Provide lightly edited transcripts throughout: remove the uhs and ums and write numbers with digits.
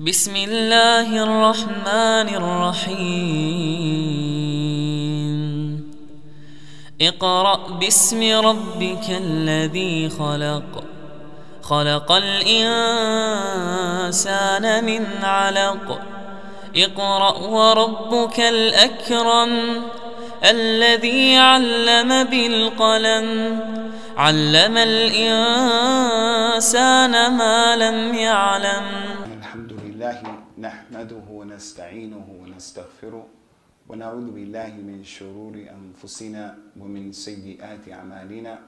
بسم الله الرحمن الرحيم اقرأ باسم ربك الذي خلق خلق الإنسان من علق اقرأ وربك الأكرم الذي علم بالقلم علم الإنسان ما لم يعلم الحمد لله نحمده ونستعينه ونستغفره ونعوذ بالله من شرور أنفسنا ومن سيئات أعمالنا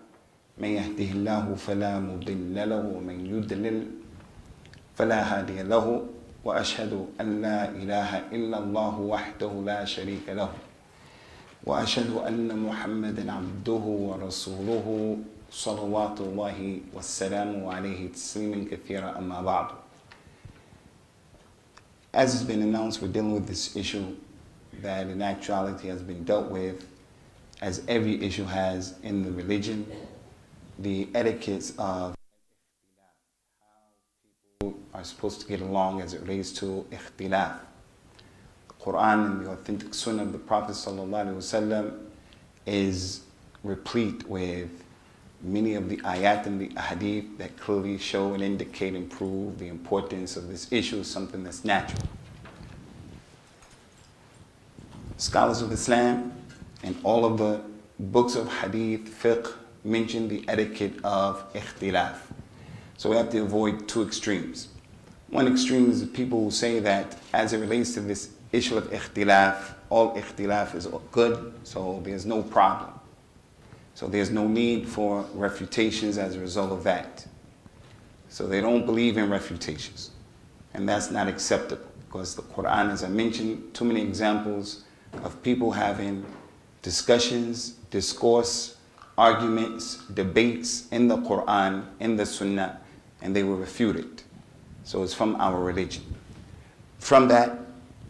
من يهده الله فلا مضل له ومن يضلل فلا هادي له وأشهد أن لا إله إلا الله وحده لا شريك له وأشهد أن محمدا عبده ورسوله صلوات الله والسلام عليه تسليما كثيرا أما بعد. As has been announced, we're dealing with this issue that in actuality has been dealt with, as every issue has in the religion, the etiquettes of how people are supposed to get along as it relates to ikhtilaf. Quran and the authentic Sunnah of the Prophet ﷺ is replete with many of the ayat and the ahadith that clearly show and indicate and prove the importance of this issue, something that's natural. Scholars of Islam and all of the books of hadith, fiqh, mention the etiquette of ikhtilaf. So we have to avoid two extremes. One extreme is the people who say that as it relates to this issue of ikhtilaf, all ikhtilaf is good, so there's no problem. So there's no need for refutations as a result of that. So they don't believe in refutations. And that's not acceptable because the Quran, as I mentioned, too many examples of people having discussions, discourse, arguments, debates in the Quran, in the Sunnah, and they were refuted. So it's from our religion. From that,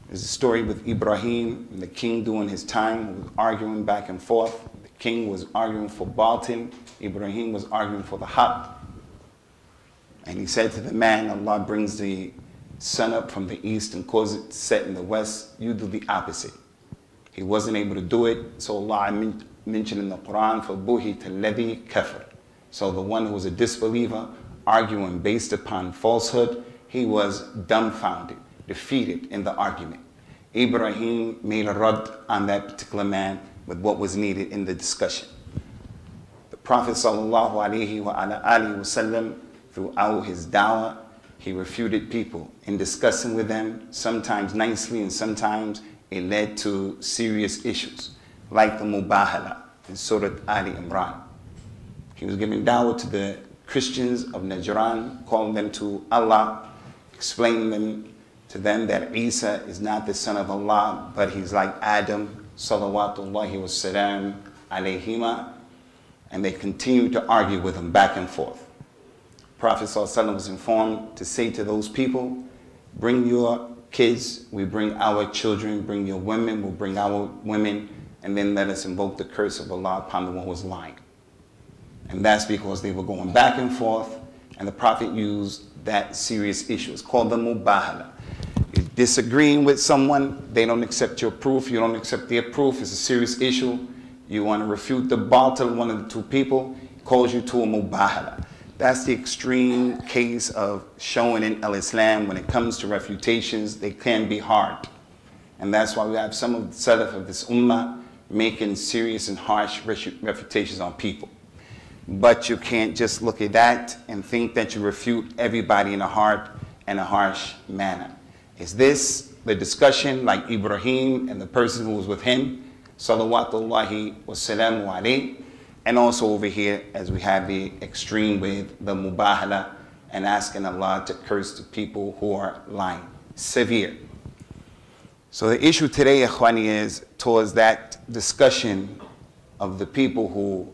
there's a story with Ibrahim and the king during his time, who was arguing back and forth. The king was arguing for Batin, Ibrahim was arguing for the Haqq. And he said to the man, Allah brings the sun up from the east and causes it to set in the west, you do the opposite. He wasn't able to do it, so Allah mentioned in the Quran, فَبُهِتَ الَّذِي كَفَرَ. So the one who was a disbeliever, arguing based upon falsehood, he was dumbfounded, defeated in the argument. Ibrahim made a radd on that particular man with what was needed in the discussion. The Prophet ﷺ, throughout his dawah, he refuted people in discussing with them, sometimes nicely and sometimes it led to serious issues, like the Mubahala in Surat Ali-Imran. He was giving dawah to the Christians of Najran, calling them to Allah, explaining to them that Isa is not the son of Allah, but he's like Adam, salawatullahi wassalam alayhima, and they continued to argue with him back and forth. Prophet ﷺ was informed to say to those people, bring your kids, we bring our children, bring your women, we'll bring our women, and then let us invoke the curse of Allah upon the one who was lying. And that's because they were going back and forth, and the Prophet used that serious issue. It's called the Mubahala. You're disagreeing with someone, they don't accept your proof, you don't accept their proof, it's a serious issue. You want to refute the batil, one of the two people, calls you to a Mubahala. That's the extreme case of showing in al-Islam. When it comes to refutations, they can be hard. And that's why we have some of the Salaf of this Ummah making serious and harsh refutations on people. But you can't just look at that and think that you refute everybody in a hard and a harsh manner. Is this the discussion like Ibrahim and the person who was with him, salawatullahi wassalamu alayhi, and also over here as we have the extreme with the mubahala and asking Allah to curse the people who are lying. Severe. So the issue today, Ikhwani, is towards that discussion of the people who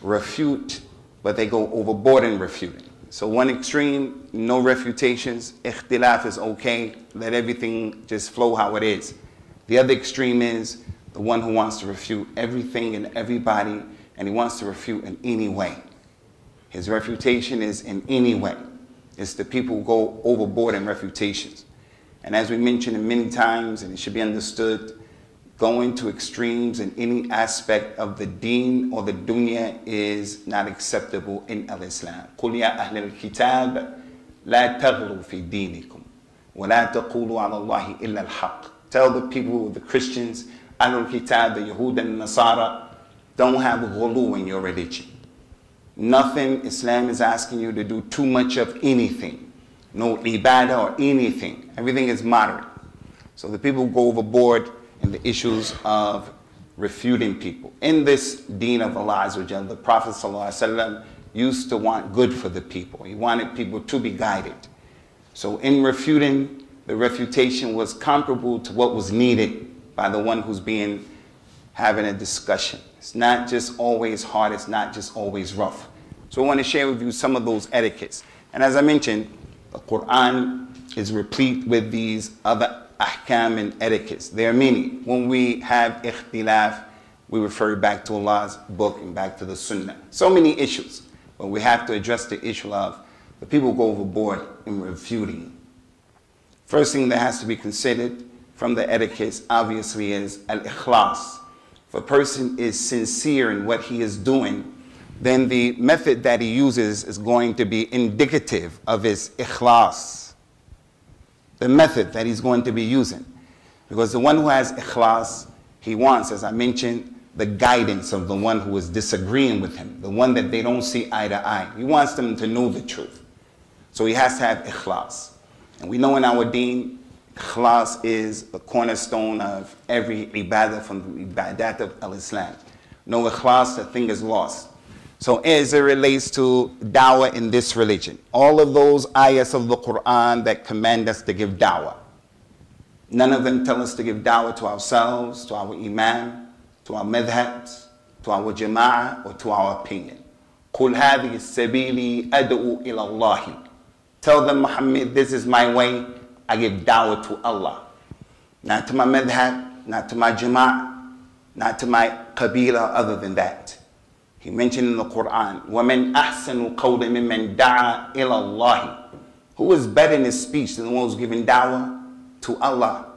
refute, but they go overboard in refuting. So one extreme, no refutations, ikhtilaf is okay, let everything just flow how it is. The other extreme is the one who wants to refute everything and everybody, and he wants to refute in any way. His refutation is in any way. It's the people who go overboard in refutations. And as we mentioned many times, and it should be understood, going to extremes in any aspect of the deen or the dunya is not acceptable in al-Islam. قُلْ يَا أَهْلَ الْكِتَابِ لَا تَغْلُوا فِي دِينِكُمْ وَلَا تَقُولُوا عَلَى اللَّهِ إِلَّا الْحَقِّ. Tell the people, the Christians, Ahlul Kitab, the Yahud and Nasara, don't have ghulu in your religion. Nothing, Islam is asking you to do too much of anything. No ibadah or anything. Everything is moderate. So the people go overboard in the issues of refuting people. In this deen of Allah Azza wa Jalla, the Prophet Sallallahu Alaihi Wasallam used to want good for the people. He wanted people to be guided. So in refuting, the refutation was comparable to what was needed by the one who's having a discussion. It's not just always hard. It's not just always rough. So I want to share with you some of those etiquettes. And as I mentioned, the Quran is replete with these other ahkam and etiquettes. There are many. When we have ikhtilaf, we refer back to Allah's book and back to the sunnah. So many issues. But we have to address the issue of the people go overboard in refuting. First thing that has to be considered from the etiquettes, obviously, is al-ikhlas. If a person is sincere in what he is doing, then the method that he uses is going to be indicative of his ikhlas. The method that he's going to be using. Because the one who has ikhlas, he wants, as I mentioned, the guidance of the one who is disagreeing with him, the one that they don't see eye to eye. He wants them to know the truth. So he has to have ikhlas. And we know in our deen, ikhlas is the cornerstone of every ibadah from the ibadat of al-Islam. No ikhlas, the thing is lost. So as it relates to dawah in this religion, all of those ayahs of the Quran that command us to give dawah, none of them tell us to give dawah to ourselves, to our imam, to our madhabs, to our jama'ah, or to our opinion. قُلْ هَذِهِ السَّبِيلِ أَدْعُوا إِلَى اللَّهِ. Tell them, Muhammad, this is my way. I give dawah to Allah. Not to my madhab, not to my jama'ah, not to my qabila other than that. He mentioned in the Quran, وَمَنْ أَحْسَنُ قَوْلٍ مِمَّنْ دَعَى إِلَى اللَّهِ. Who is better in his speech than the one who's giving dawah to Allah?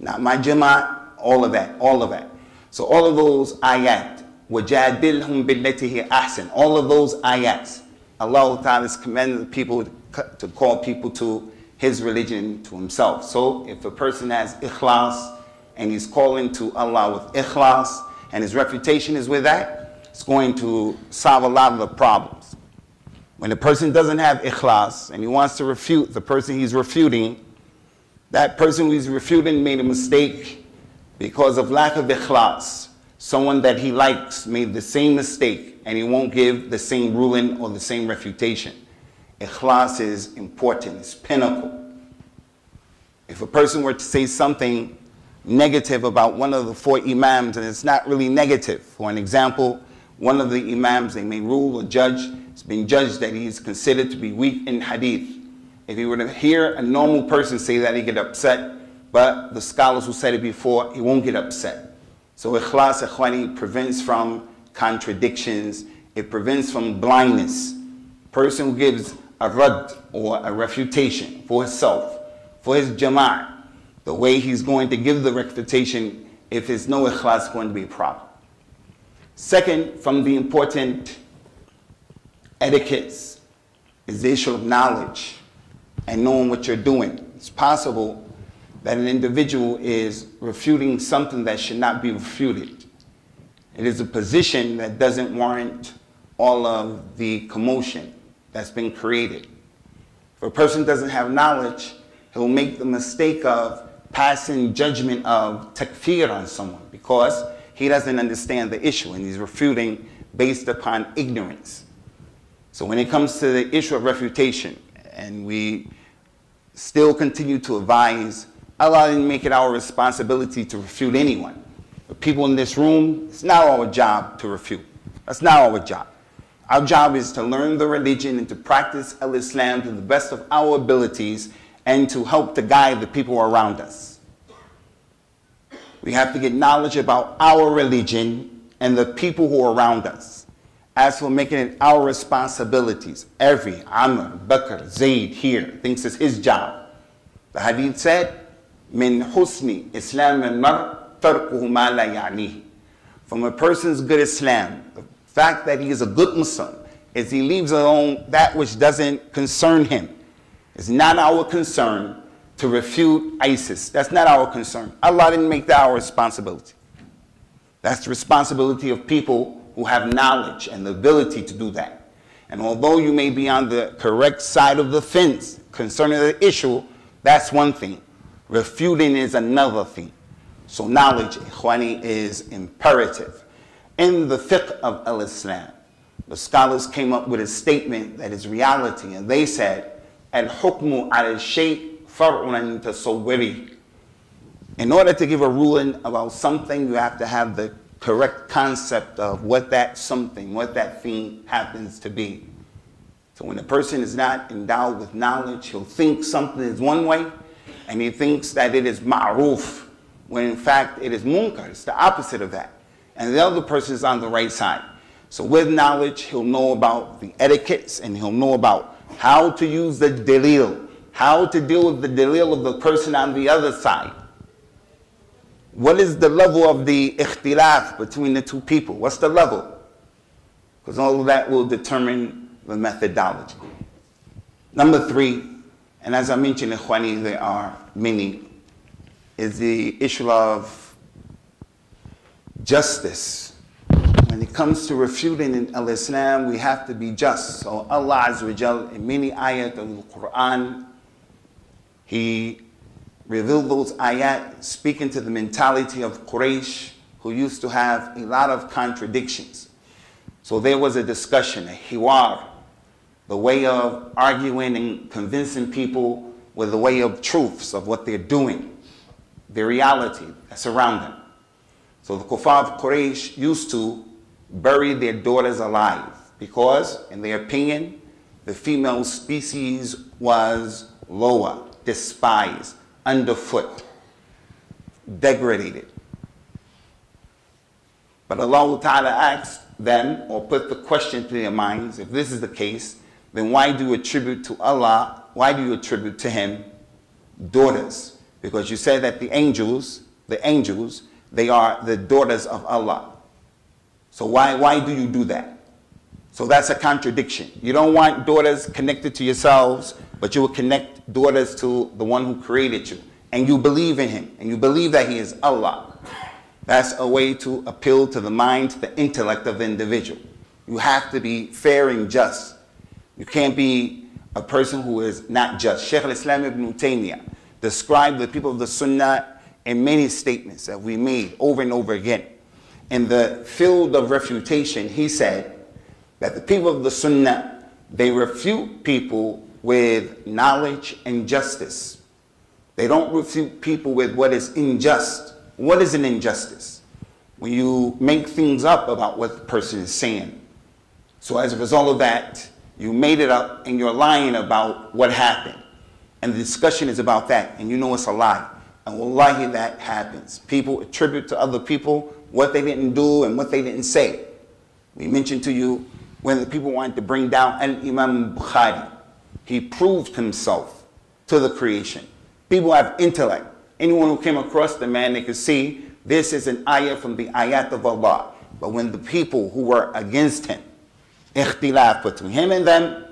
Now, my jama'ah, all of that, all of that. So all of those ayat, وَجَادِلْهُمْ بِالَّتِهِ أَحْسَنُ. All of those ayats, Allah Ta'ala is commanding the people to call people to his religion, to himself. So if a person has ikhlas, and he's calling to Allah with ikhlas, and his refutation is with that, it's going to solve a lot of the problems. When a person doesn't have ikhlas and he wants to refute the person he's refuting, that person he's refuting made a mistake because of lack of ikhlas. Someone that he likes made the same mistake and he won't give the same ruling or the same refutation. Ikhlas is important, it's pinnacle. If a person were to say something negative about one of the four imams and it's not really negative, for an example, one of the imams, they may rule or judge, it's been judged that he is considered to be weak in hadith. If he were to hear a normal person say that, he get upset, but the scholars who said it before, he won't get upset. So ikhlas, ikhwani, prevents from contradictions, it prevents from blindness. Person who gives a radd or a refutation for himself, for his jama'ah, the way he's going to give the refutation, if there's no ikhlas, it's going to be a problem. Second, from the important etiquettes is the issue of knowledge and knowing what you're doing. It's possible that an individual is refuting something that should not be refuted. It is a position that doesn't warrant all of the commotion that's been created. If a person doesn't have knowledge, he'll make the mistake of passing judgment of takfir on someone because he doesn't understand the issue and he's refuting based upon ignorance. So when it comes to the issue of refutation, and we still continue to advise, Allah didn't make it our responsibility to refute anyone. The people in this room, it's not our job to refute. That's not our job. Our job is to learn the religion and to practice al-Islam to the best of our abilities and to help to guide the people around us. We have to get knowledge about our religion and the people who are around us. As for making it our responsibilities, every Amr, Bakr, Zayd here thinks it's his job. The hadith said, "Min husni Islam al-mar tarkuhu ma la ya'nih." From a person's good Islam, the fact that he is a good Muslim, is he leaves alone that which doesn't concern him. It's not our concern to refute ISIS. That's not our concern. Allah didn't make that our responsibility. That's the responsibility of people who have knowledge and the ability to do that. And although you may be on the correct side of the fence concerning the issue, that's one thing. Refuting is another thing. So knowledge, ikhwani, is imperative. In the fiqh of al-Islam, the scholars came up with a statement that is reality, and they said, "Al-hukmu al-shay' far'un tasawwuri." In order to give a ruling about something, you have to have the correct concept of what that something, what that thing happens to be. So when a person is not endowed with knowledge, he'll think something is one way, and he thinks that it is ma'ruf, when in fact it is munkar. It's the opposite of that. And the other person is on the right side. So with knowledge, he'll know about the etiquettes, and he'll know about how to use the dalil, how to deal with the dalil of the person on the other side. What is the level of the ikhtilaf between the two people? What's the level? Because all of that will determine the methodology. Number three, and as I mentioned, ikhwani, there are many, is the issue of justice. When it comes to refuting in al-Islam, we have to be just. So Allah Azza wa Jal, in many ayat of the Quran, He revealed those ayat speaking to the mentality of Quraysh, who used to have a lot of contradictions. So there was a discussion, a hiwar, the way of arguing and convincing people with the way of truths of what they're doing, the reality that's around them. So the kuffar of Quraysh used to bury their daughters alive because, in their opinion, the female species was lower, despised, underfoot, degraded. But Allah Ta'ala asked them, or put the question to their minds, if this is the case, then why do you attribute to Allah, why do you attribute to Him daughters? Because you said that the angels, they are the daughters of Allah. So why do you do that? So that's a contradiction. You don't want daughters connected to yourselves, but you will connect daughters to the one who created you. And you believe in Him, and you believe that He is Allah. That's a way to appeal to the mind, to the intellect of the individual. You have to be fair and just. You can't be a person who is not just. Sheikh al-Islam ibn Taymiyyah described the people of the Sunnah in many statements that we made over and over again. In the field of refutation, he said that the people of the Sunnah, they refute people with knowledge and justice. They don't refute people with what is unjust. What is an injustice? When you make things up about what the person is saying. So as a result of that, you made it up and you're lying about what happened. And the discussion is about that, and you know it's a lie. And wallahi, that happens. People attribute to other people what they didn't do and what they didn't say. We mentioned to you when the people wanted to bring down Al-Imam Bukhari. He proved himself to the creation. People have intellect. Anyone who came across the man, they could see this is an ayah from the ayat of Allah. But when the people who were against him, ikhtilaf between him and them,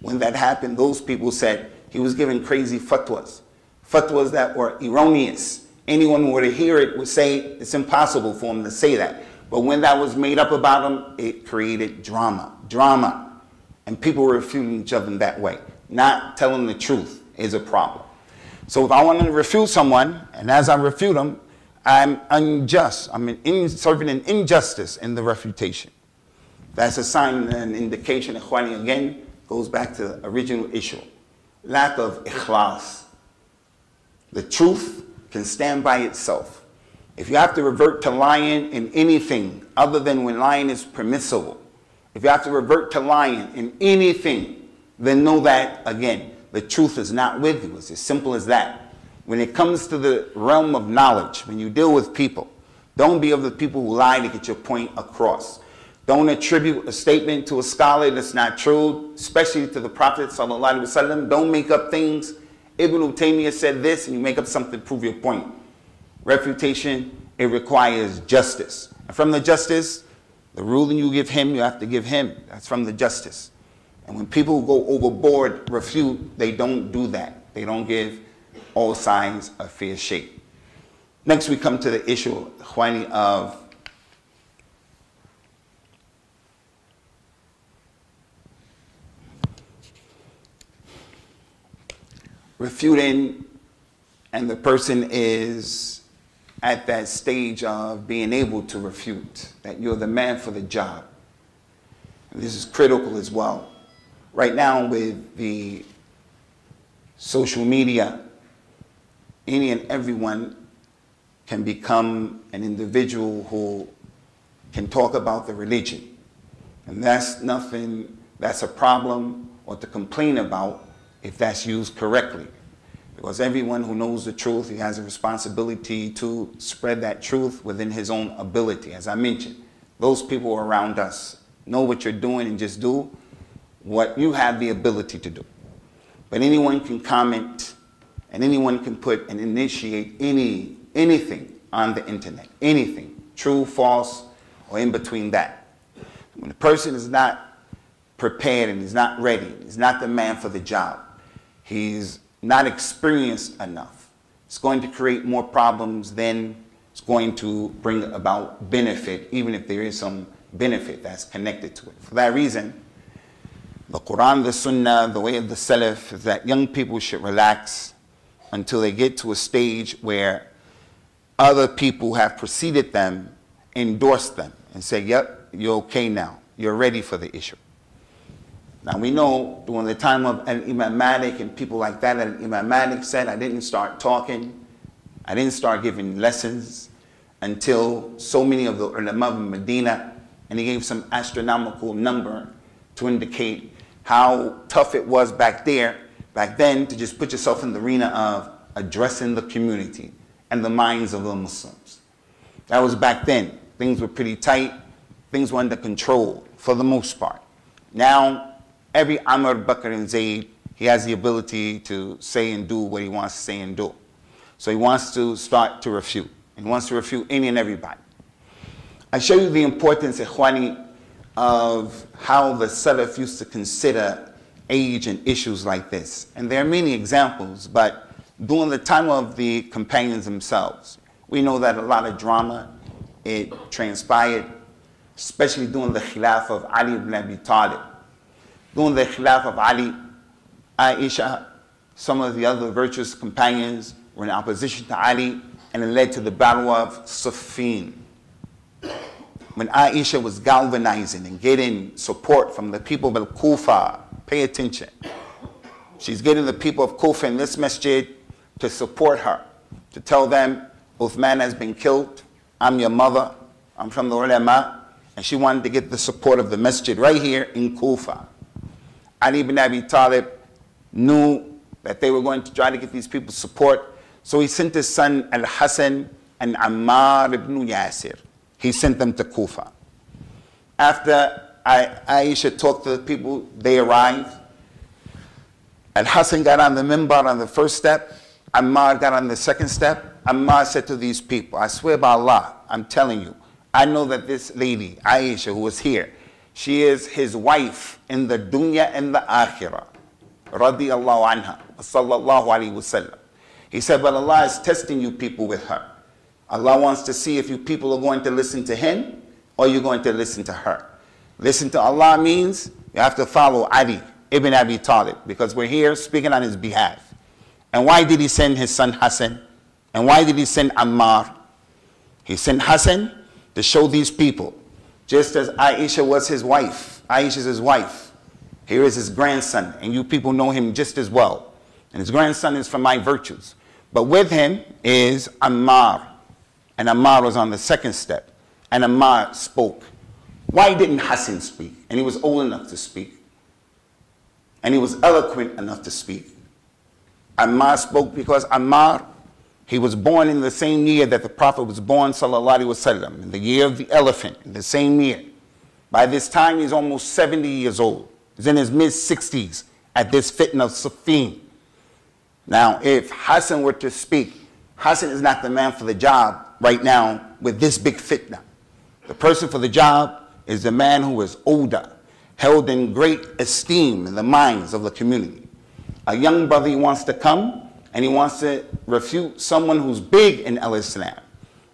when that happened, those people said he was giving crazy fatwas. Fatwas that were erroneous. Anyone who were to hear it would say it's impossible for him to say that. But when that was made up about him, it created drama. Drama. And people were refuting each other in that way. Not telling the truth is a problem. So if I want to refute someone, and as I refute them, I'm unjust. I'm serving an injustice in the refutation. That's a sign and an indication. Ikhwani, again, goes back to the original issue. Lack of ikhlas. The truth can stand by itself. If you have to revert to lying in anything other than when lying is permissible, if you have to revert to lying in anything, then know that, again, the truth is not with you. It's as simple as that. When it comes to the realm of knowledge, when you deal with people, don't be of the people who lie to get your point across. Don't attribute a statement to a scholar that's not true, especially to the Prophet ﷺ. Don't make up things Ibn Taymiyyah said this, and you make up something to prove your point. Refutation, it requires justice. And from the justice, the ruling you give him, you have to give him. That's from the justice. And when people go overboard, refute, they don't do that. They don't give all sides a fair shake. Next, we come to the issue, Ikhwani, of refuting, and the person is at that stage of being able to refute, that you're the man for the job. And this is critical as well. Right now with the social media, any and everyone can become an individual who can talk about the religion. And that's nothing, that's a problem or to complain about if that's used correctly. Because everyone who knows the truth, he has a responsibility to spread that truth within his own ability. As I mentioned, those people around us know what you're doing and just do what you have the ability to do. But anyone can comment and anyone can put and initiate anything on the internet, anything, true, false, or in between that. When a person is not prepared and is not ready, he's not the man for the job, he's not experienced enough, it's going to create more problems than it's going to bring about benefit, even if there is some benefit that's connected to it. For that reason, the Quran, the Sunnah, the way of the Salaf is that young people should relax until they get to a stage where other people have preceded them, endorsed them, and say, yep, you're okay now, you're ready for the issue. Now we know during the time of Al-Imam Malik and people like that, Al-Imam Malik said, I didn't start talking, I didn't start giving lessons until so many of the ulama of Medina, and he gave some astronomical number to indicate how tough it was back then to just put yourself in the arena of addressing the community and the minds of the Muslims. That was back then. Things were pretty tight, things were under control for the most part. Now, every Amr, Bakr, and Zayd, he has the ability to say and do what he wants to say and do. So he wants to start to refute. He wants to refute any and everybody. I show you the importance, Ikhwani, of how the Salaf used to consider age and issues like this. And there are many examples, but during the time of the companions themselves, we know that a lot of drama, it transpired, especially during the Khilaf of Ali ibn Abi Talib. During the Khilaf of Ali, Aisha, some of the other virtuous companions were in opposition to Ali, and it led to the Battle of Siffin. When Aisha was galvanizing and getting support from the people of Kufa, pay attention. She's getting the people of Kufa in this masjid to support her, to tell them, Uthman has been killed, I'm your mother, I'm from the ulama, and she wanted to get the support of the masjid right here in Kufa. Ali ibn Abi Talib knew that they were going to try to get these people's support, so he sent his son Al-Hassan and Ammar ibn Yasir. He sent them to Kufa. After Aisha talked to the people, they arrived. Al-Hassan got on the minbar on the first step. Ammar got on the second step. Ammar said to these people, I swear by Allah, I'm telling you, I know that this lady, Aisha, who was here, she is his wife in the dunya and the akhirah. Radiallahu anha. Sallallahu alayhi wasallam. He said, but Allah is testing you people with her. Allah wants to see if you people are going to listen to him or you're going to listen to her. Listen to Allah means you have to follow Ali ibn Abi Talib because we're here speaking on his behalf. And why did he send his son Hassan? And why did he send Ammar? He sent Hassan to show these people, just as Aisha was his wife, Aisha's his wife, here is his grandson, and you people know him just as well. And his grandson is from my virtues. But with him is Ammar, and Ammar was on the second step, and Ammar spoke. Why didn't Hassan speak? And he was old enough to speak, and he was eloquent enough to speak. Ammar spoke because Ammar, he was born in the same year that the Prophet was born, sallallahu alaihi wasallam, in the year of the elephant, in the same year. By this time, he's almost 70 years old. He's in his mid-60s at this fitna of Siffin. Now, if Hassan were to speak, Hassan is not the man for the job right now with this big fitna. The person for the job is the man who is older, held in great esteem in the minds of the community. A young brother, he wants to come and he wants to refute someone who's big in Islam.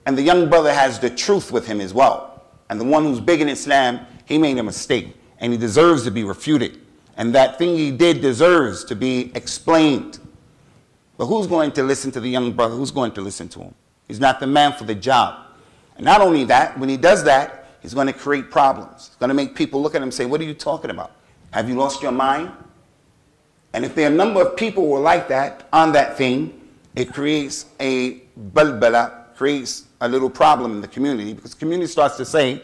And the young brother has the truth with him as well. And the one who's big in Islam, he made a mistake and he deserves to be refuted. And that thing he did deserves to be explained. But who's going to listen to the young brother? Who's going to listen to him? He's not the man for the job. And not only that, when he does that, he's going to create problems. He's going to make people look at him and say, what are you talking about? Have you lost your mind? And if there are a number of people who are like that, on that thing, it creates a balbala, creates a little problem in the community, because the community starts to say,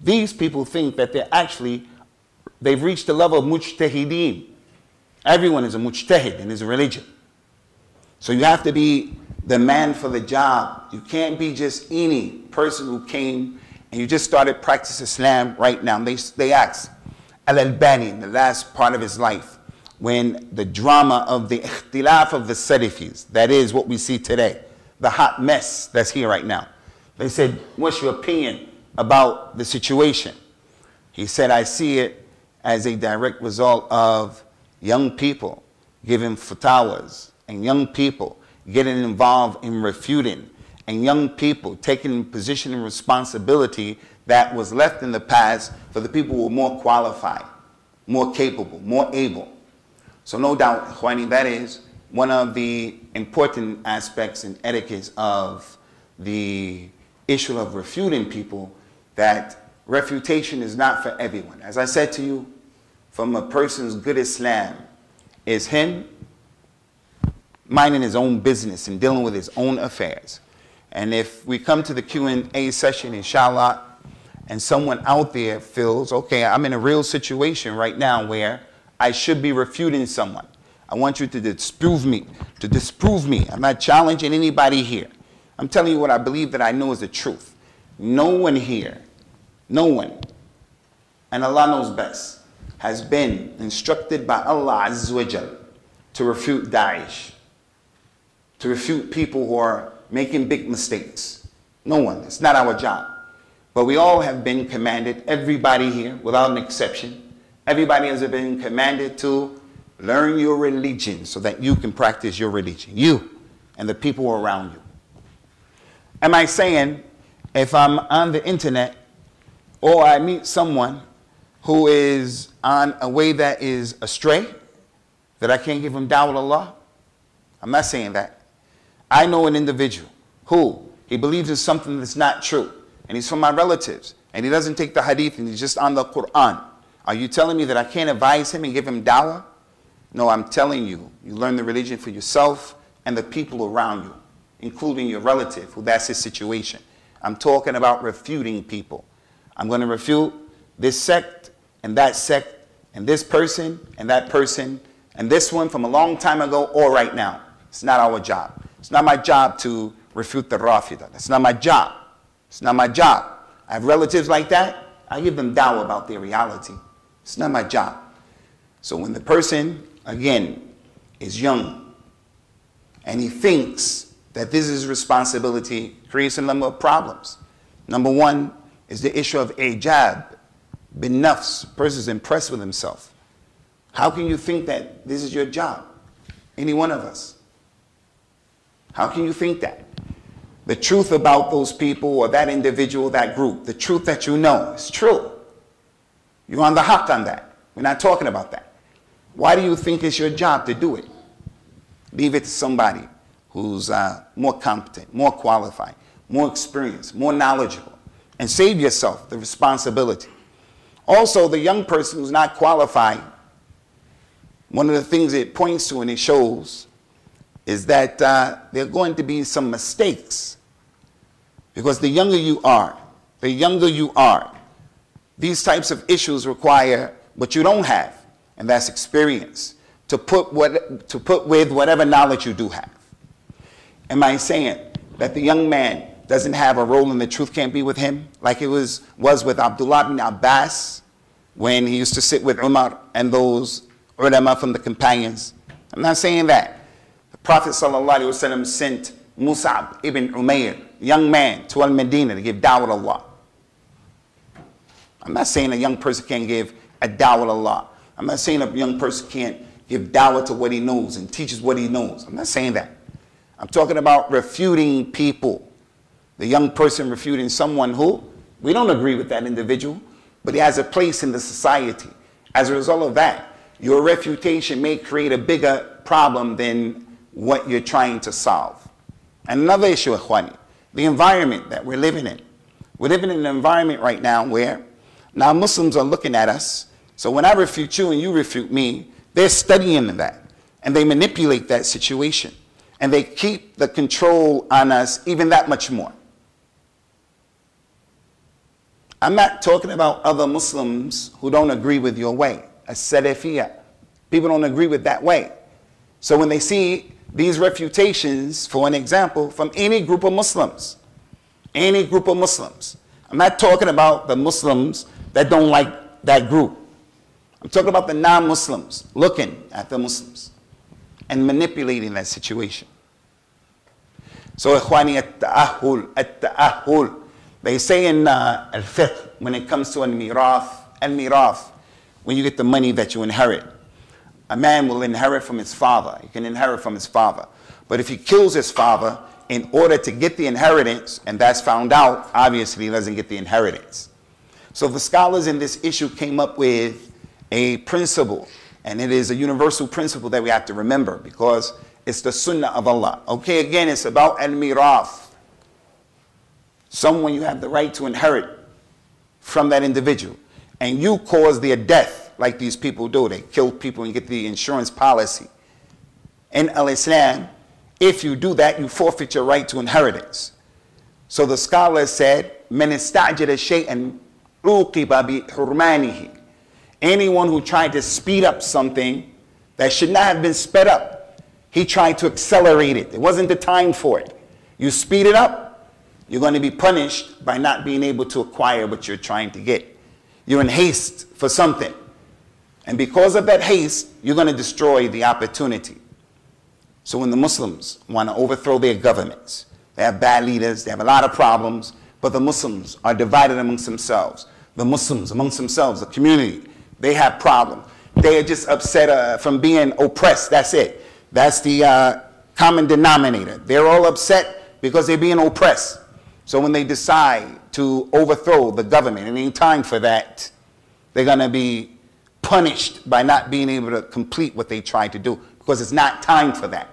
these people think that they're actually, they've reached the level of mujtahideen. Everyone is a mujtahid in his religion. So you have to be the man for the job. You can't be just any person who came and you just started practicing Islam right now. They asked Al Albani in the last part of his life, when the drama of the ikhtilaf of the Salafis, that is what we see today, the hot mess that's here right now. They said, what's your opinion about the situation? He said, I see it as a direct result of young people giving fatwas and young people getting involved in refuting and young people taking position and responsibility that was left in the past for the people who were more qualified, more capable, more able. So no doubt, Khwani, that is one of the important aspects and etiquettes of the issue of refuting people, that refutation is not for everyone. As I said to you, from a person's good Islam is him minding his own business and dealing with his own affairs. And if we come to the Q&A session, inshallah, and someone out there feels, okay, I'm in a real situation right now where I should be refuting someone. I want you to disprove me, I'm not challenging anybody here. I'm telling you what I believe that I know is the truth. No one here, no one, and Allah knows best, has been instructed by Allah Azza wa Jal to refute Daesh, to refute people who are making big mistakes. No one. It's not our job. But we all have been commanded, everybody here, without an exception, everybody has been commanded to learn your religion so that you can practice your religion, you and the people around you. Am I saying if I'm on the internet or I meet someone who is on a way that is astray, that I can't give him da'wah Allah? I'm not saying that. I know an individual who he believes in something that's not true, and he's from my relatives, and he doesn't take the hadith, and he's just on the Quran. Are you telling me that I can't advise him and give him dawah? No, I'm telling you, you learn the religion for yourself and the people around you, including your relative, who that's his situation. I'm talking about refuting people. I'm going to refute this sect, and this person, and this one from a long time ago or right now. It's not our job. It's not my job to refute the Rafida. That's not my job. It's not my job. I have relatives like that. I give them dawah about their reality. It's not my job. So when the person, again, is young and he thinks that this is responsibility, creates a number of problems. Number one is the issue of ijab, bin nafs. The person is impressed with himself. How can you think that this is your job? Any one of us. How can you think that? The truth about those people or that individual, that group, the truth that you know is true. You're on the haq on that. We're not talking about that. Why do you think it's your job to do it? Leave it to somebody who's more competent, more qualified, more experienced, more knowledgeable, and save yourself the responsibility. Also, the young person who's not qualified, one of the things it points to and it shows is that there are going to be some mistakes. Because the younger you are, these types of issues require what you don't have, and that's experience, to put with whatever knowledge you do have. Am I saying that the young man doesn't have a role and the truth can't be with him? Like it was with Abdullah bin Abbas when he used to sit with Umar and those ulama from the companions. I'm not saying that. Prophet ﷺ sent Musab ibn Umayr, young man, to Al-Medina to give da'wah Allah. I'm not saying a young person can't give a da'wah Allah. I'm not saying a young person can't give da'wah to what he knows and teaches what he knows. I'm not saying that. I'm talking about refuting people. The young person refuting someone who, we don't agree with that individual, but he has a place in the society. As a result of that, your refutation may create a bigger problem than what you're trying to solve. And another issue, Ikhwani, the environment that we're living in. We're living in an environment right now where now Muslims are looking at us. So when I refute you and you refute me, they're studying that. And they manipulate that situation. And they keep the control on us even that much more. I'm not talking about other Muslims who don't agree with your way. As-Salafiyah. People don't agree with that way. So when they see these refutations, for an example, from any group of Muslims, I'm not talking about the Muslims that don't like that group. I'm talking about the non-Muslims looking at the Muslims and manipulating that situation. So, Ikhwani, at-ta'ahul. They say in al-fiqh, when it comes to al-mirath, when you get the money that you inherit, a man will inherit from his father. He can inherit from his father. But if he kills his father in order to get the inheritance, and that's found out, obviously he doesn't get the inheritance. So the scholars in this issue came up with a principle, and it is a universal principle that we have to remember because it's the sunnah of Allah. Okay, again, it's about al-mirath. Someone you have the right to inherit from that individual. And you cause their death like these people do. They kill people and get the insurance policy. In al-Islam, if you do that, you forfeit your right to inheritance. So the scholar said, "Man istajala shay'an uqiba bi hurmanihi." Anyone who tried to speed up something that should not have been sped up, he tried to accelerate it. It wasn't the time for it. You speed it up, you're going to be punished by not being able to acquire what you're trying to get. You're in haste for something. And because of that haste, you're going to destroy the opportunity. So when the Muslims want to overthrow their governments, they have bad leaders, they have a lot of problems, but the Muslims are divided amongst themselves. The Muslims amongst themselves, the community, they have problems. They are just upset from being oppressed. That's it. That's the common denominator. They're all upset because they're being oppressed. So when they decide to overthrow the government, and it ain't time for that, they're going to be punished by not being able to complete what they tried to do because it's not time for that.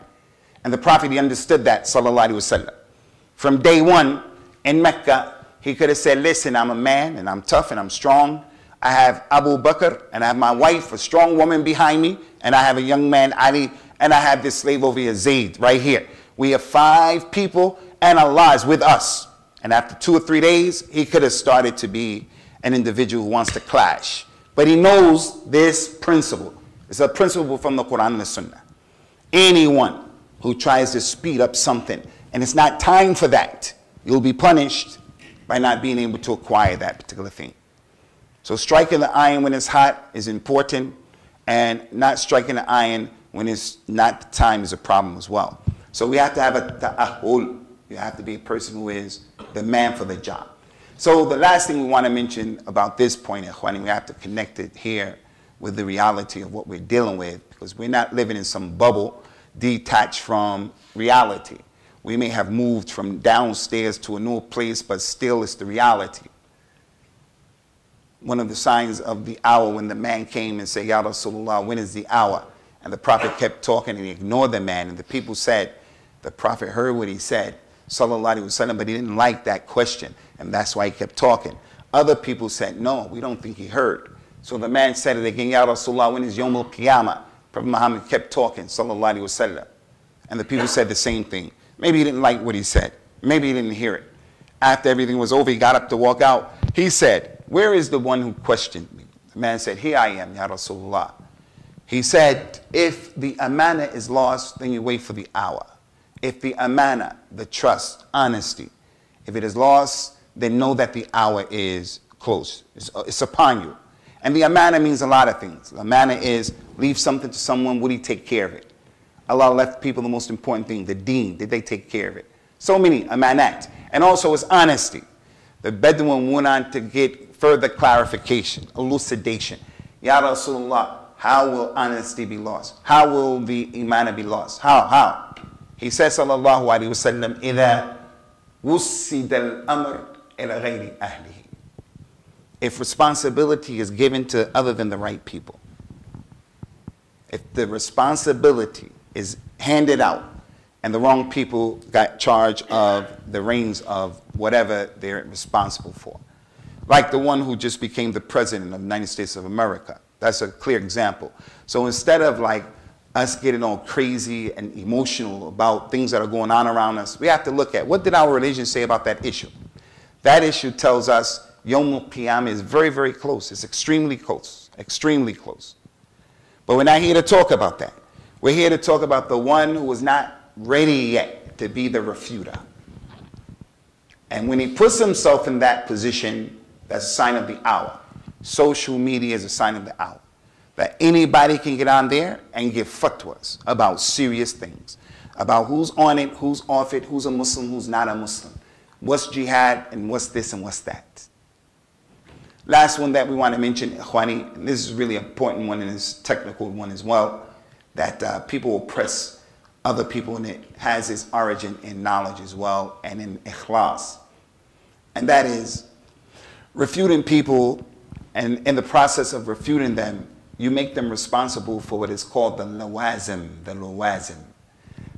And the Prophet, he understood that, sallallahu alaihi wasallam. From day one in Mecca, he could have said, listen, I'm a man and I'm tough and I'm strong. I have Abu Bakr and I have my wife, a strong woman behind me, and I have a young man, Ali, and I have this slave over here, Zayd, right here. We have 5 people and Allah is with us. And after 2 or 3 days, he could have started to be an individual who wants to clash. But he knows this principle. It's a principle from the Quran and the Sunnah. Anyone who tries to speed up something, and it's not time for that, you'll be punished by not being able to acquire that particular thing. So striking the iron when it's hot is important, and not striking the iron when it's not the time is a problem as well. So we have to have a ta'ahul. You have to be a person who is the man for the job. So the last thing we want to mention about this point, Ikhwani, we have to connect it here with the reality of what we're dealing with, because we're not living in some bubble detached from reality. We may have moved from downstairs to a new place, but still it's the reality. One of the signs of the hour, when the man came and said, Ya Rasulullah, when is the hour? And the Prophet kept talking and he ignored the man. And the people said, the Prophet heard what he said, sallallahu alaihi wasallam, but he didn't like that question, and that's why he kept talking. Other people said, no, we don't think he heard. So the man said it again, Ya Rasulullah, when is Yawm al-Qiyamah? Prophet Muhammad kept talking, sallallahu alaihi wasallam. And the people said the same thing. Maybe he didn't like what he said. Maybe he didn't hear it. After everything was over, he got up to walk out. He said, where is the one who questioned me? The man said, here I am, Ya Rasulullah. He said, if the amana is lost, then you wait for the hour. If the amana, the trust, honesty, if it is lost, then know that the hour is close. It's upon you. And the amana means a lot of things. The amana is leave something to someone, would he take care of it? Allah left people the most important thing, the deen. Did they take care of it? So many amanat. And also is honesty. The Bedouin went on to get further clarification, elucidation. Ya Rasulullah, how will honesty be lost? How will the iman be lost? How? He says, sallallahu alayhi wasallam, إِذَا وُسِّدَ الْأَمْرِ إِلَى غَيْرِ أَهْلِهِ. If responsibility is given to other than the right people, if the responsibility is handed out and the wrong people got charge of the reins of whatever they're responsible for, like the one who just became the president of the United States of America, that's a clear example. So instead of like us getting all crazy and emotional about things that are going on around us, we have to look at what did our religion say about that issue. That issue tells us Yom al-Qiyamah is very, very close. It's extremely close, extremely close. But we're not here to talk about that. We're here to talk about the one who is not ready yet to be the refuter. And when he puts himself in that position, that's a sign of the hour. Social media is a sign of the hour. That anybody can get on there and give fatwas about serious things, about who's on it, who's off it, who's a Muslim, who's not a Muslim, what's jihad, and what's this and what's that. Last one that we want to mention, Ikhwani, and this is really an important one and it's a technical one as well, that people oppress other people, and it has its origin in knowledge as well and in ikhlas. And that is refuting people, and in the process of refuting them, you make them responsible for what is called the lawazim. The lawazim.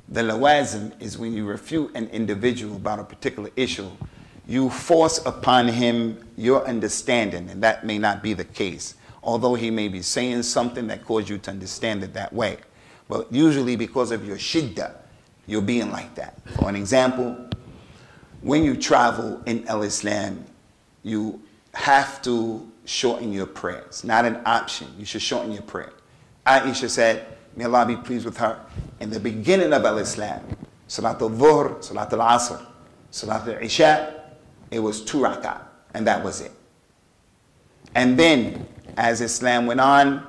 The lawazim is when you refute an individual about a particular issue, you force upon him your understanding, and that may not be the case, although he may be saying something that caused you to understand it that way. But usually because of your shiddah, you're being like that. For an example, when you travel in Al-Islam, you have to shorten your prayer. It's not an option. You should shorten your prayer. Aisha said, may Allah be pleased with her, in the beginning of Al-Islam, Salat al-Dhuhr, Salat al-Asr, Salat al-Isha, it was 2 rak'ah, and that was it. And then, as Islam went on,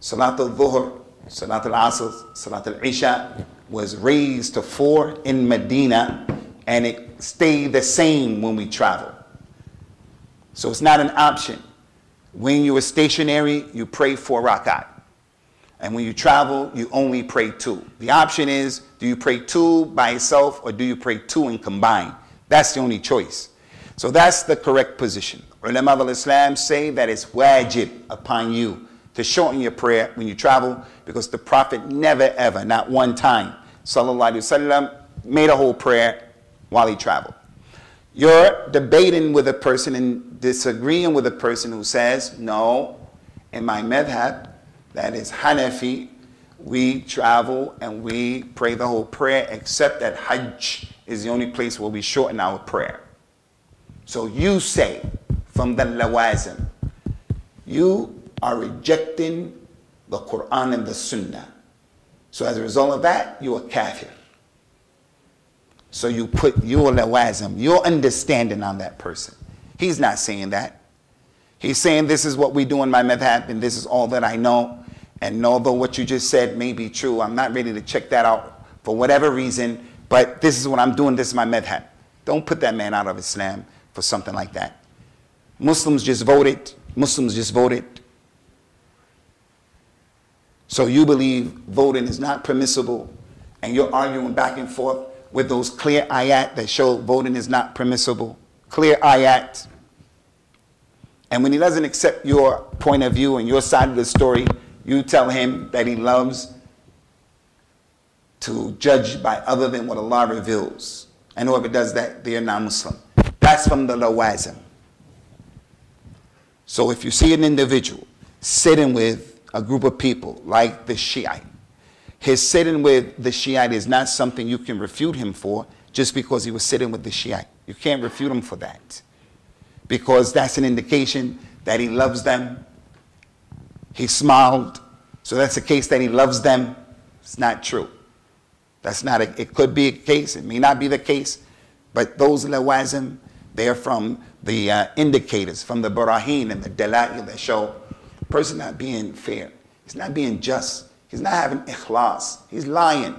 Salat al-Dhuhr, Salat al-Asr, Salat al-Isha was raised to 4 in Medina, and it stayed the same when we travel. So it's not an option. When you are stationary, you pray 4 rak'ah. And when you travel, you only pray 2. The option is, do you pray 2 by itself, or do you pray 2 and combine? That's the only choice. So that's the correct position. Ulama of Islam say that it's wajib upon you to shorten your prayer when you travel, because the Prophet never ever, not one time, sallallahu alaihi wasallam, made a whole prayer while he traveled. You're debating with a person and disagreeing with a person who says, no, in my madhab, that is Hanafi, we travel and we pray the whole prayer, except that Hajj is the only place where we shorten our prayer. So you say, from the lawazim, you are rejecting the Quran and the Sunnah. So as a result of that, you are kafir. So you put your lawazim, your understanding on that person. He's not saying that. He's saying this is what we do in my madhab, and this is all that I know. And although what you just said may be true, I'm not ready to check that out for whatever reason, but this is what I'm doing, this is my madhab. Don't put that man out of Islam for something like that. Muslims just voted. Muslims just voted. So you believe voting is not permissible, and you're arguing back and forth with those clear ayat that show voting is not permissible. Clear ayat. And when he doesn't accept your point of view and your side of the story, you tell him that he loves to judge by other than what Allah reveals. And whoever does that, they are non-Muslim. That's from the lawazim. So if you see an individual sitting with a group of people like the Shiite, his sitting with the Shiite is not something you can refute him for just because he was sitting with the Shiite. You can't refute him for that, because that's an indication that he loves them. He smiled, so that's a case that he loves them. It's not true. That's not a, it could be a case, it may not be the case, but those lawazim, they're from the indicators, from the barahin and the dalail that show the person not being fair. He's not being just. He's not having ikhlas. He's lying.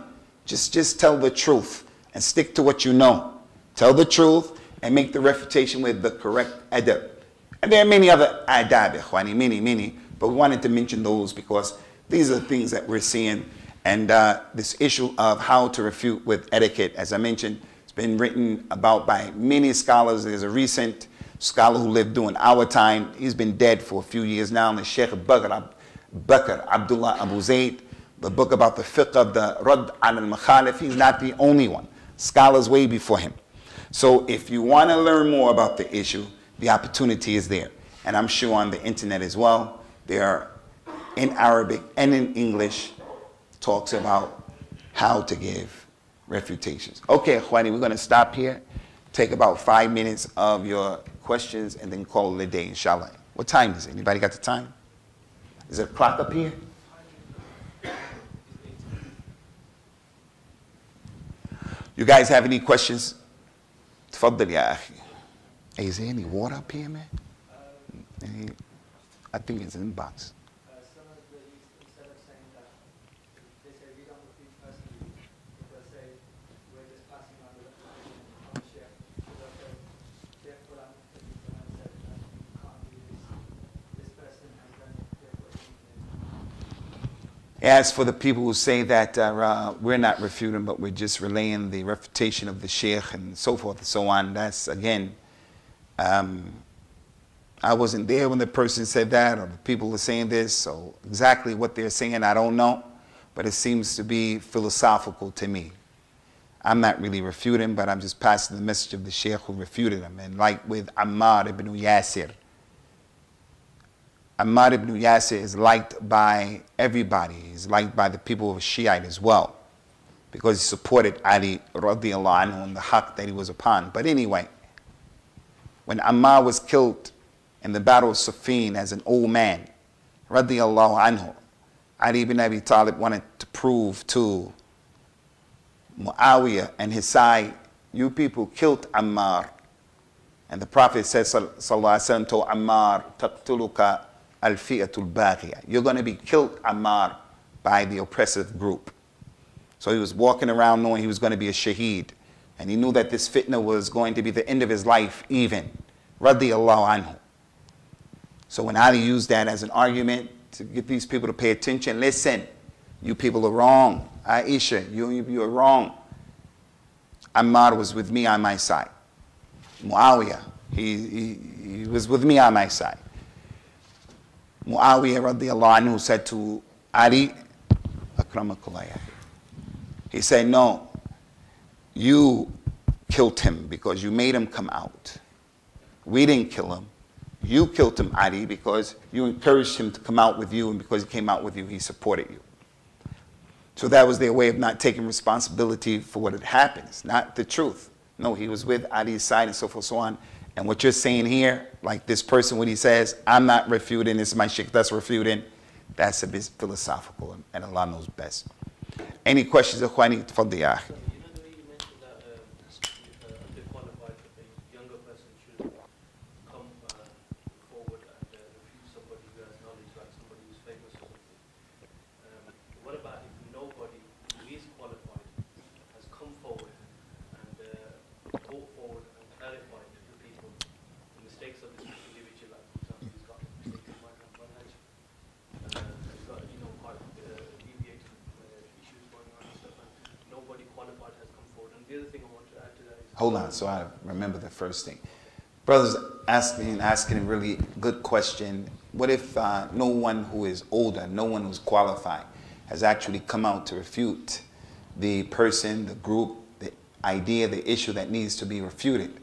Just tell the truth and stick to what you know. Tell the truth and make the refutation with the correct adab. And there are many other adab, ikhwani, many, many. But we wanted to mention those because these are things that we're seeing. And this issue of how to refute with etiquette, as I mentioned, it's been written about by many scholars. There's a recent scholar who lived during our time. He's been dead for a few years now, the Sheikh Bakr Abdullah Abu Zayd, the book about the fiqh of the Radd al-Makhalif. He's not the only one. Scholars way before him. So if you want to learn more about the issue, the opportunity is there. And I'm sure on the internet as well, there are in Arabic and in English talks about how to give refutations. Okay, Khwani, we're going to stop here. Take about 5 minutes of your questions and then call it a day, inshallah. What time is it? Anybody got the time? Is there a clock up here? You guys have any questions? Tafaddal ya akhi. Is there any water up here, man? Any, I think it's in the box. As for the people who say that we're not refuting, but we're just relaying the refutation of the sheikh and so forth and so on, that's, again, I wasn't there when the person said that, or the people were saying this, so exactly what they're saying, I don't know, but it seems to be philosophical to me. I'm not really refuting, but I'm just passing the message of the sheikh who refuted him. And like with Ammar ibn Yasir, Ammar ibn Yasir is liked by everybody. He's liked by the people of Shiite as well because he supported Ali radiallahu anhu on the haqq that he was upon. But anyway, when Ammar was killed in the Battle of Siffin as an old man, radiallahu anhu, Ali ibn Abi Talib wanted to prove to Muawiyah and his side, you people killed Ammar. And the Prophet said, sallallahu alaihi wasallam, to Ammar, taqtuluka al-fi'atul baghiyah. You're going to be killed, Ammar, by the oppressive group. So he was walking around knowing he was going to be a shaheed. And he knew that this fitna was going to be the end of his life even. Radiallahu anhu. So when Ali used that as an argument to get these people to pay attention, listen, you people are wrong. Aisha, you are wrong. Ammar was with me on my side. Muawiyah, he was with me on my side. Muawiyah radiallahu anhu said to Ali, akramakallah, he said, no, you killed him because you made him come out. We didn't kill him. You killed him, Ali, because you encouraged him to come out with you, and because he came out with you, he supported you. So that was their way of not taking responsibility for what had happened. It's not the truth. No, he was with Ali's side and so forth, so on. And what you're saying here, like this person, when he says, I'm not refuting, it's my sheikh that's refuting, that's a bit philosophical, and Allah knows best. Any questions? Akhwani, tafadhal ya akhi. Hold on, so I remember the first thing. Brothers asking a really good question. What if no one who is older, no one who's qualified, has actually come out to refute the person, the group, the idea, the issue that needs to be refuted?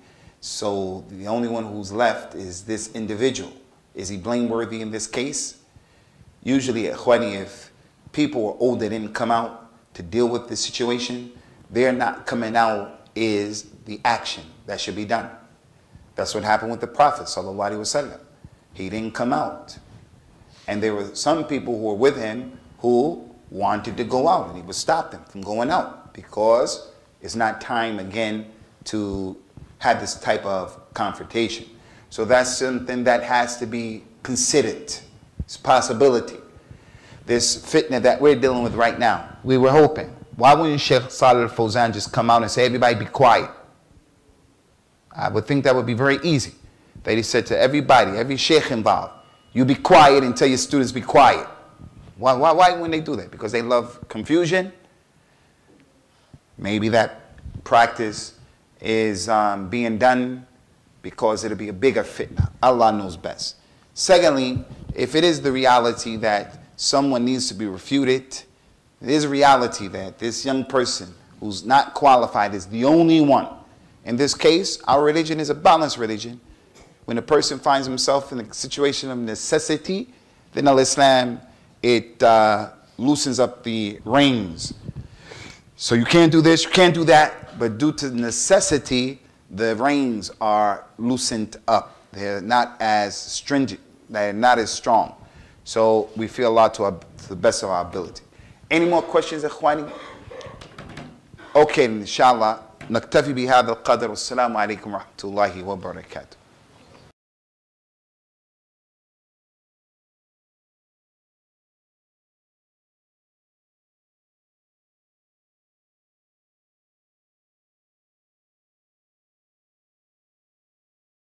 So the only one who's left is this individual. Is he blameworthy in this case? Usually, if people are older didn't come out to deal with the situation, they're not coming out is the action that should be done. That's what happened with the Prophet sallallahu alaihi wasallam. He didn't come out. And there were some people who were with him who wanted to go out, and he would stop them from going out because it's not time again to have this type of confrontation. So that's something that has to be considered. It's a possibility. this fitna that we're dealing with right now. We were hoping. Why wouldn't Sheikh Salih al-Fawzan just come out and say, everybody be quiet? I would think that would be very easy. That he said to everybody, every sheikh involved, you be quiet and tell your students be quiet. Why wouldn't they do that? Because they love confusion? Maybe that practice is being done because it'll be a bigger fitna. Allah knows best. Secondly, if it is the reality that someone needs to be refuted, it is a reality that this young person who's not qualified is the only one. In this case, our religion is a balanced religion. When a person finds himself in a situation of necessity, then Al-Islam, it loosens up the reins. So you can't do this, you can't do that, but due to necessity, the reins are loosened up. They're not as stringent, they're not as strong. So we feel a lot to the best of our ability. Any more questions, Ikhwani? Okay, inshallah. نكتفي بهذا القدر والسلام عليكم ورحمة الله وبركاته